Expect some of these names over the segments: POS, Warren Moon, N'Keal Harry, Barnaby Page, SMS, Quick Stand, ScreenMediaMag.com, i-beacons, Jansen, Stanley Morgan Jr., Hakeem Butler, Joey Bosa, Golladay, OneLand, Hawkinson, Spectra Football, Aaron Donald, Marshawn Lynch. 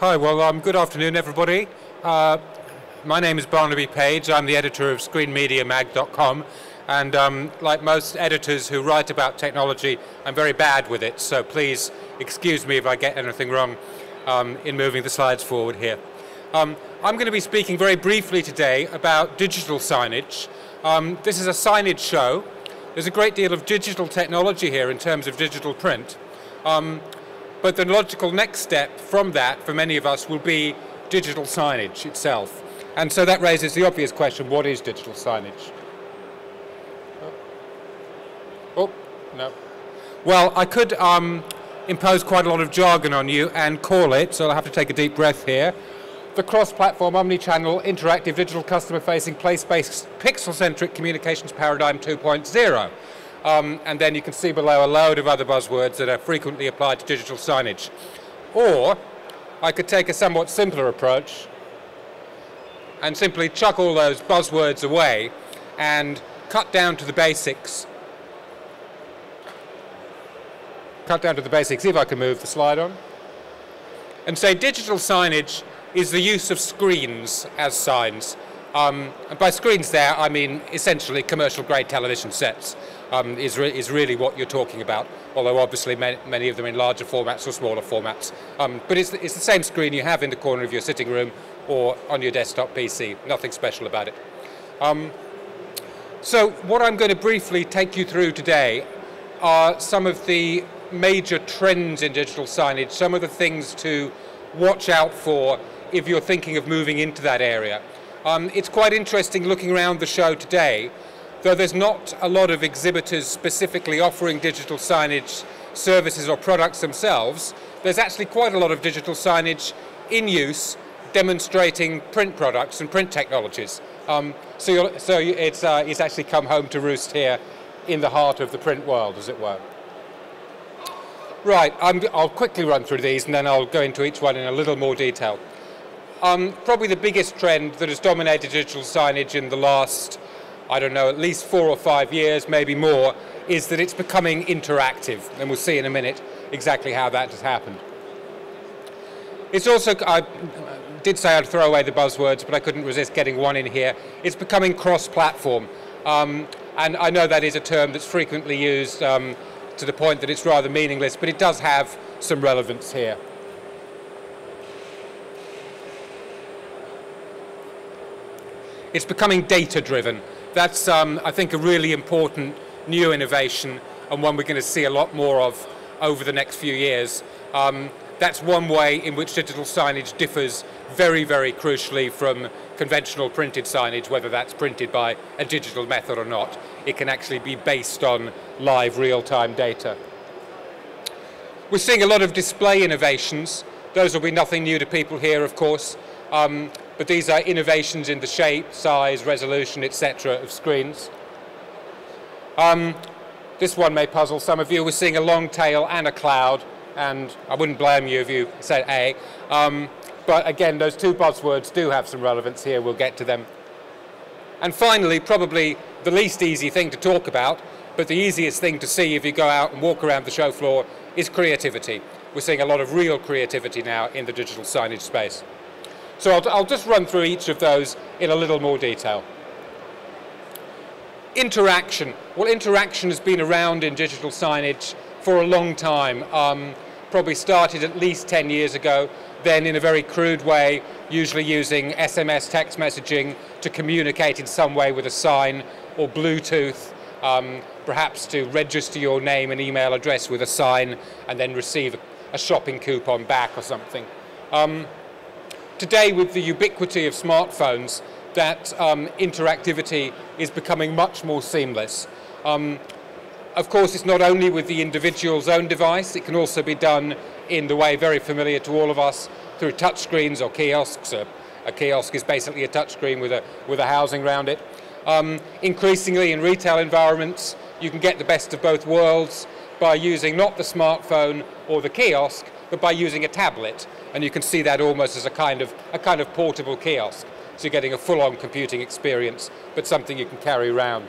Hi, well, good afternoon, everybody. My name is Barnaby Page. I'm the editor of ScreenMediaMag.com, and like most editors who write about technology, I'm very bad with it, so please excuse me if I get anything wrong in moving the slides forward here. I'm going to be speaking very briefly today about digital signage. This is a signage show. There's a great deal of digital technology here in terms of digital print. But the logical next step from that, for many of us, will be digital signage itself. And so that raises the obvious question, what is digital signage? Oh, no. Well, I could impose quite a lot of jargon on you and call it, so I'll have to take a deep breath here, the cross-platform, omni-channel, interactive, digital, customer-facing, place-based, pixel-centric communications paradigm 2.0. And then you can see below a load of other buzzwords that are frequently applied to digital signage. Or I could take a somewhat simpler approach and simply chuck all those buzzwords away and cut down to the basics. Cut down to the basics, if I can move the slide on. And say digital signage is the use of screens as signs. And by screens there, I mean essentially commercial-grade television sets is really what you're talking about, although obviously many of them in larger formats or smaller formats. But it's the same screen you have in the corner of your sitting room or on your desktop PC. Nothing special about it. So what I'm going to briefly take you through today are some of the major trends in digital signage, some of the things to watch out for if you're thinking of moving into that area. It's quite interesting looking around the show today, though there's not a lot of exhibitors specifically offering digital signage services or products themselves. There's actually quite a lot of digital signage in use demonstrating print products and print technologies. So it's actually come home to roost here in the heart of the print world, as it were. Right, I'll quickly run through these and then I'll go into each one in a little more detail. Probably the biggest trend that has dominated digital signage in the last, I don't know, at least 4 or 5 years, maybe more, is that it's becoming interactive. And we'll see in a minute exactly how that has happened. It's also, I did say I'd throw away the buzzwords, but I couldn't resist getting one in here. It's becoming cross-platform. And I know that is a term that's frequently used to the point that it's rather meaningless, but it does have some relevance here. It's becoming data-driven. That's, I think, a really important new innovation and one we're going to see a lot more of over the next few years. That's one way in which digital signage differs very, very crucially from conventional printed signage, whether that's printed by a digital method or not. It can actually be based on live, real-time data. We're seeing a lot of display innovations. Those will be nothing new to people here, of course. But these are innovations in the shape, size, resolution, etc. of screens. This one may puzzle some of you. We're seeing a long tail and a cloud, and I wouldn't blame you if you said A. But again, those two buzzwords do have some relevance here. We'll get to them. And finally, probably the least easy thing to talk about, but the easiest thing to see if you go out and walk around the show floor, is creativity. We're seeing a lot of real creativity now in the digital signage space. So I'll just run through each of those in a little more detail. Interaction. Well, interaction has been around in digital signage for a long time. Probably started at least 10 years ago, then in a very crude way, usually using SMS text messaging to communicate in some way with a sign, or Bluetooth, perhaps to register your name and email address with a sign and then receive a shopping coupon back or something. Today, with the ubiquity of smartphones, that interactivity is becoming much more seamless. Of course, it's not only with the individual's own device, it can also be done in the way very familiar to all of us through touchscreens or kiosks. A kiosk is basically a touchscreen with a housing around it. Increasingly in retail environments, you can get the best of both worlds by using not the smartphone or the kiosk, but by using a tablet. And you can see that almost as a kind of portable kiosk. So you're getting a full-on computing experience, but something you can carry around.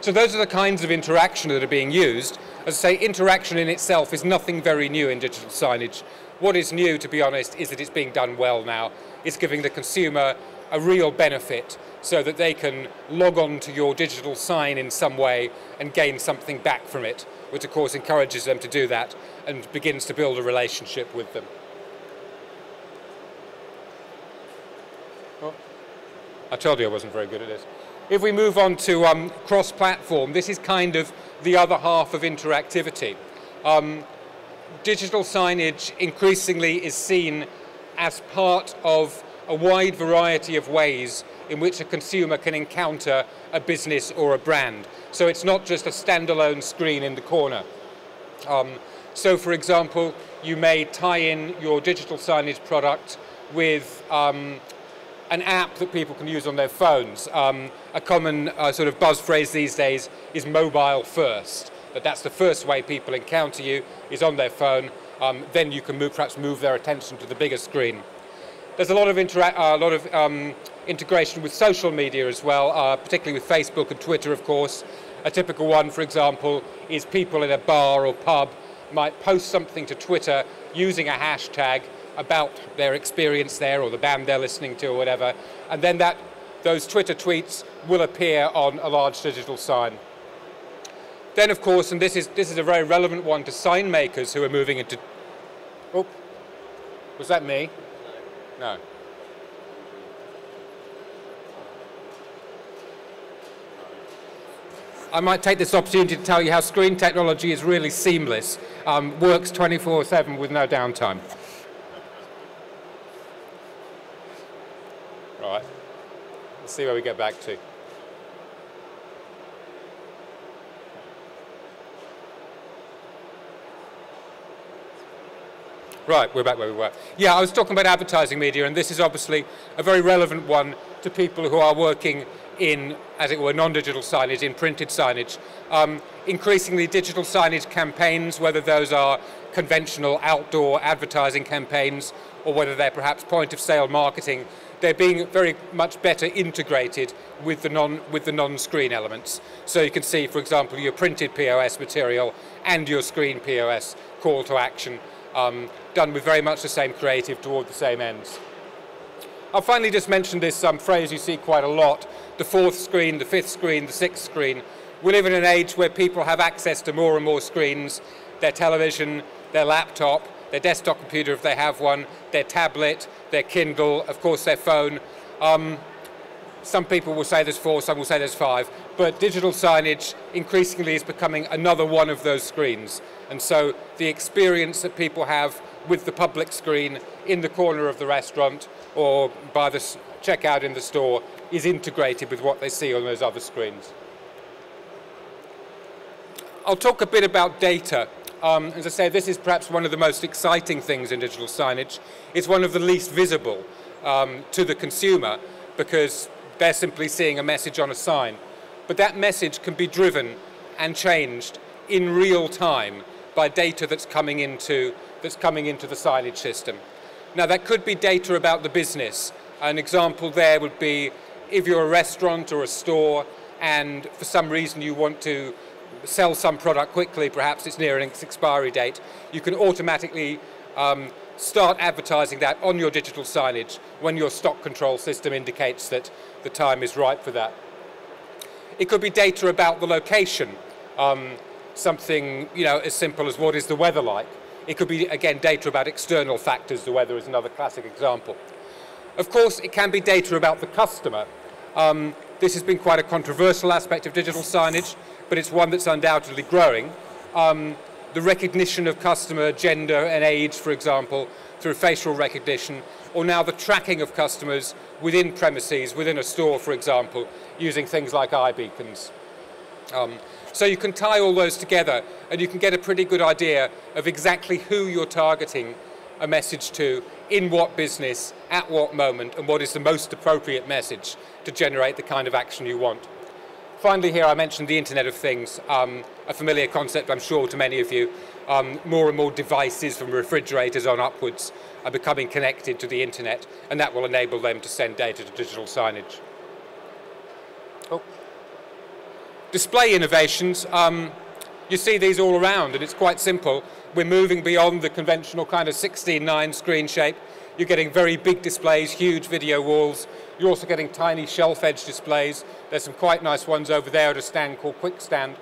So those are the kinds of interaction that are being used. As I say, interaction in itself is nothing very new in digital signage. What is new, to be honest, is that it's being done well now. It's giving the consumer a real benefit so that they can log on to your digital sign in some way and gain something back from it, which of course encourages them to do that and begins to build a relationship with them. Oh, I told you I wasn't very good at this. If we move on to cross-platform, this is kind of the other half of interactivity. Digital signage increasingly is seen as part of a wide variety of ways in which a consumer can encounter a business or a brand. So it's not just a standalone screen in the corner. So for example, you may tie in your digital signage product with an app that people can use on their phones. A common sort of buzz phrase these days is mobile first, but that's the first way people encounter you is on their phone. Then you can perhaps move their attention to the bigger screen. There's a lot of integration with social media as well, particularly with Facebook and Twitter, of course. A typical one, for example, is people in a bar or pub might post something to Twitter using a hashtag about their experience there or the band they're listening to or whatever, and then those Twitter tweets will appear on a large digital sign. Then, of course, and this is a very relevant one to sign makers who are moving into... Oh, was that me? No. I might take this opportunity to tell you how screen technology is really seamless, works 24/7 with no downtime. Right, let's see where we get back to. Right, we're back where we were. Yeah, I was talking about advertising media, and this is obviously a very relevant one to people who are working in, as it were, non-digital signage, in printed signage. Increasingly, digital signage campaigns, whether those are conventional outdoor advertising campaigns or whether they're perhaps point-of-sale marketing, they're being very much better integrated with the non-screen elements. So you can see, for example, your printed POS material and your screen POS call to action, done with very much the same creative toward the same ends. I'll finally just mention this phrase you see quite a lot, the fourth screen, the fifth screen, the sixth screen. We live in an age where people have access to more and more screens, their television, their laptop, their desktop computer if they have one, their tablet, their Kindle, of course their phone. Some people will say there's four, some will say there's five, but digital signage increasingly is becoming another one of those screens. And so the experience that people have with the public screen in the corner of the restaurant or by the checkout in the store is integrated with what they see on those other screens. I'll talk a bit about data. As I say, this is perhaps one of the most exciting things in digital signage. It's one of the least visible to the consumer because they're simply seeing a message on a sign. But that message can be driven and changed in real time by data that's coming into the signage system. Now that could be data about the business. An example there would be if you're a restaurant or a store and for some reason you want to sell some product quickly, perhaps it's near an expiry date, you can automatically start advertising that on your digital signage when your stock control system indicates that the time is right for that. It could be data about the location, something as simple as what is the weather like. It could be, again, data about external factors. The weather is another classic example. Of course, it can be data about the customer. This has been quite a controversial aspect of digital signage, but it's one that's undoubtedly growing. The recognition of customer gender and age, for example, through facial recognition, or now the tracking of customers within premises, within a store, for example, using things like i-beacons. So you can tie all those together and you can get a pretty good idea of exactly who you're targeting a message to, in what business, at what moment, and what is the most appropriate message to generate the kind of action you want. Finally here I mentioned the Internet of Things, a familiar concept I'm sure to many of you. More and more devices from refrigerators on upwards are becoming connected to the Internet, and that will enable them to send data to digital signage. Oh. Display innovations, you see these all around, and it's quite simple. we're moving beyond the conventional kind of 16:9 screen shape. You're getting very big displays, huge video walls. You're also getting tiny shelf edge displays. There's some quite nice ones over there at a stand called Quick Stand.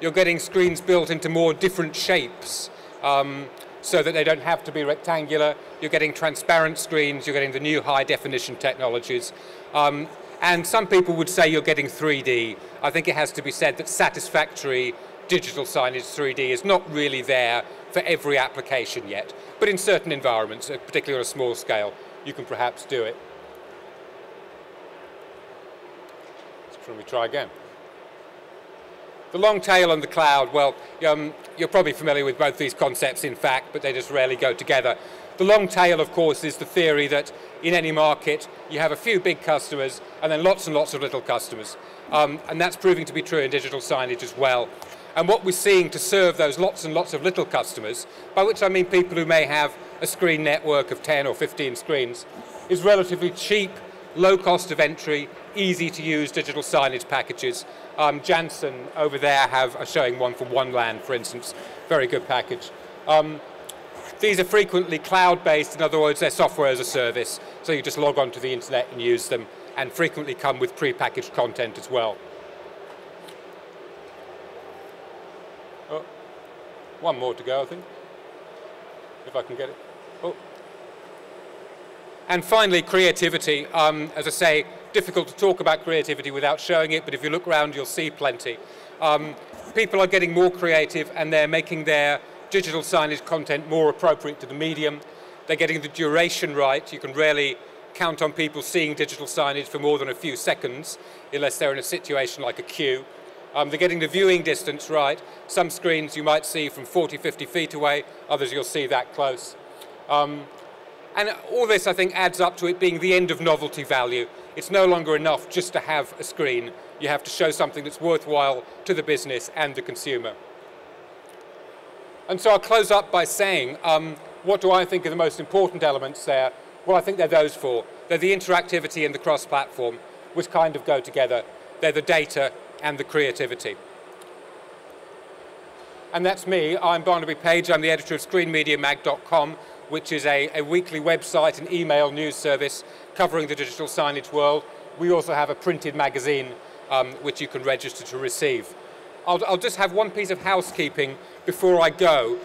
You're getting screens built into more different shapes so that they don't have to be rectangular. You're getting transparent screens. You're getting the new high definition technologies. And some people would say you're getting 3D. I think it has to be said that satisfactory digital signage 3D is not really there for every application yet. But in certain environments, particularly on a small scale, you can perhaps do it. Shall we try again? The long tail and the cloud, well, you're probably familiar with both these concepts, in fact, but they just rarely go together. The long tail, of course, is the theory that in any market you have a few big customers and lots of little customers. And that's proving to be true in digital signage as well. And what we're seeing to serve those lots and lots of little customers, by which I mean people who may have a screen network of 10 or 15 screens, is relatively cheap, low cost of entry, easy to use digital signage packages. Jansen over there are showing one from OneLand, for instance, very good package. These are frequently cloud-based, in other words, they're software as a service, so you just log on to the internet and use them, and frequently come with pre-packaged content as well. Oh, one more to go, I think, if I can get it. Oh. And finally, creativity. As I say, difficult to talk about creativity without showing it, but if you look around, you'll see plenty. People are getting more creative, and they're making their digital signage content more appropriate to the medium. They're getting the duration right. You can rarely count on people seeing digital signage for more than a few seconds, unless they're in a situation like a queue. They're getting the viewing distance right. Some screens you might see from 40, 50 feet away, others you'll see that close. And all this, I think, adds up to it being the end of novelty value. It's no longer enough just to have a screen. You have to show something that's worthwhile to the business and the consumer. And so I'll close up by saying, what do I think are the most important elements there? Well, I think they're those four. They're the interactivity and the cross-platform, which kind of go together. They're the data and the creativity. And that's me. I'm Barnaby Page. I'm the editor of ScreenMediaMag.com, which is a weekly website and email news service covering the digital signage world. We also have a printed magazine which you can register to receive. I'll just have one piece of housekeeping before I go.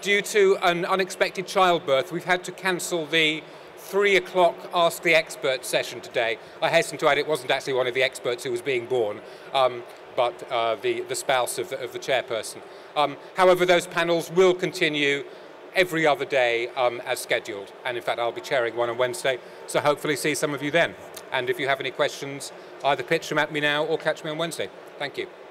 Due to an unexpected childbirth, we've had to cancel the 3 o'clock Ask the Expert session today. I hasten to add it wasn't actually one of the experts who was being born, but the spouse of the chairperson. However, those panels will continue every other day as scheduled. And in fact, I'll be chairing one on Wednesday, so hopefully see some of you then. And if you have any questions, either pitch them at me now or catch me on Wednesday. Thank you.